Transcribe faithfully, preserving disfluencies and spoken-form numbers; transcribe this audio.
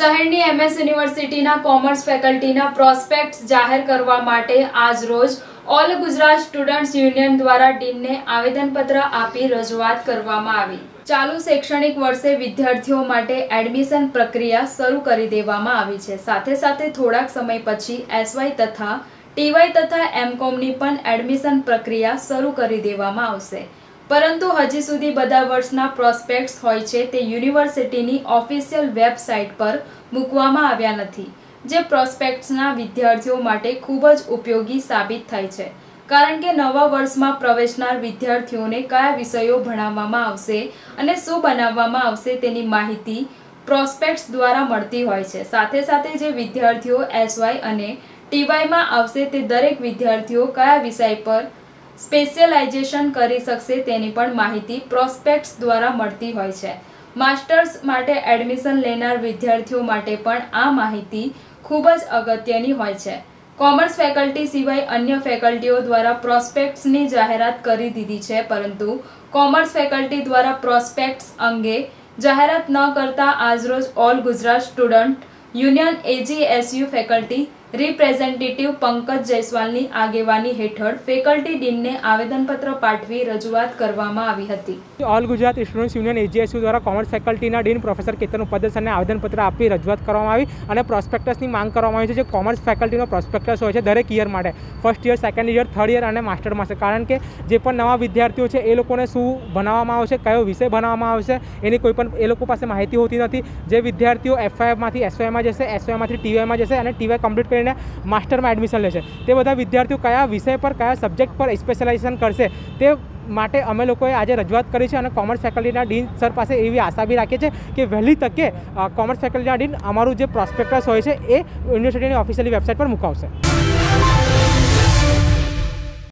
શહેરની એમએસ યુનિવર્સિટીના કોમર્સ ફેકલ્ટીના પ્રોસ્પેક્ટ્સ જાહેર કરવા માટે આજ રોજ ઓલ ગુજરાત સ્ટુડન્ટ્સ યુનિયન દ્વારા ડીનને આવેદનપત્ર આપી રજૂઆત કરવામાં આવી। ચાલુ શૈક્ષણિક વર્ષે વિદ્યાર્થીઓ માટે એડમિશન પ્રક્રિયા શરૂ કરી દેવામાં આવી છે। સાથે સાથે થોડાક સમય પછી એસવાય તથા ટીવાય તથા એમકોમની પણ એડમિશન પ્રક્રિયા શરૂ કરી દેવામાં આવશે, પરંતુ હજી સુધી બધા વર્ષના પ્રોસ્પેક્ટ્સ હોય છે તે યુનિવર્સિટીની ઓફિશિયલ વેબસાઇટ પર મૂકવામાં આવ્યા નથી, જે પ્રોસ્પેક્ટ્સના વિદ્યાર્થીઓ માટે ખૂબ જ ઉપયોગી સાબિત થાય છે। कारण के नवा वर्ष में प्रवेशनार विद्यार्थीओ ने क्या विषयों भणावामां आवशे अने शुं बनावामां आवशे तेनी माहिती प्रोस्पेक्ट्स द्वारा मळती होय छे। साथे साथे जे विद्यार्थीओ एसवाय अने टीवाय मां आवशे ते दरेक विद्यार्थीओ क्या विषय पर स्पेशलाइजेशन करी शकशे तेनी पण माहिती प्रोस्पेक्ट्स द्वारा मळती होय छे। मास्टर्स माटे एडमिशन लेनार विद्यार्थीओ माटे पण आ माहिती खूब ज अगत्यनी होय छे। कॉमर्स फेकल्टी सिवाय अन्य फेकल्टीओ द्वारा प्रोस्पेक्ट्स नी जाहेरात करी दीधी छे, परंतु कॉमर्स फेकल्टी द्वारा प्रोस्पेक्ट्स अंगे जाहेरात न करता आज रोज all Gujarat student union AGSU faculty representative Pankaj Jaiswal नी आगेवानी हेठळ फेकल्टी डीन ने आवेदनपत्र पाठवी रजूआत करवामां आवी हती। All Gujarat students union AGSU द्वारा कॉमर्स फेकल्टीना डीन प्रोफेसर केतन उपाध्याय सरने आवेदनपत्र आपी रजूआत करवामां आवी अने प्रोस्पेक्टसनी मांग करवामां आवी छे। जे कॉमर्स फेकल्टीनो प्रोस्पेक्टस होय छे दरेक ईयर माटे first year, second year, third year अने मास्टर मां छे, कारण के जे पण नवा विद्यार्थीओ छे ए लोकोने शुं भणाववामां आवशे, कयो विषय भणाववामां आवशे एनी कोई पण ए लोको पासे माहिती होती नथी। जे विद्यार्थीओ एफवाय मांथी एसवाय मां जशे, एसवाय मांथी टीवाय मां जशे अने टीवाय कम्प्लीट कर मास्टर में एडमिशन लेशे ते बधा विद्यार्थी क्या विषय पर क्या सब्जेक्ट पर स्पेशलाइजेशन करशे ते माटे अमे लोकोए आज रजूआत करी है। कॉमर्स फेकल्टीना डीन सर पास एवी आशा भी राखी है कि वहेली तके कॉमर्स फेकल्टीना डीन अमारू जे प्रोस्पेक्टस होय छे ए यूनिवर्सिटीनी ऑफिशियली वेबसाइट पर मुकावशे।